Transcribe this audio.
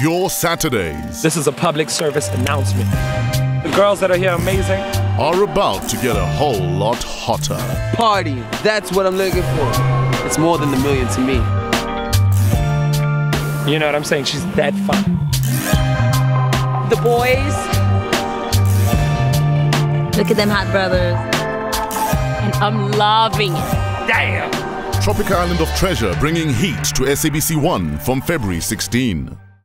your Saturdays. This is a public service announcement. The girls that are here are amazing. Are about to get a whole lot hotter. Party, that's what I'm looking for. It's more than a million to me. You know what I'm saying? She's that fun. The boys. Look at them hot brothers. And I'm loving it. Damn! Tropical Island of Treasure, bringing heat to SABC 1 from February 16.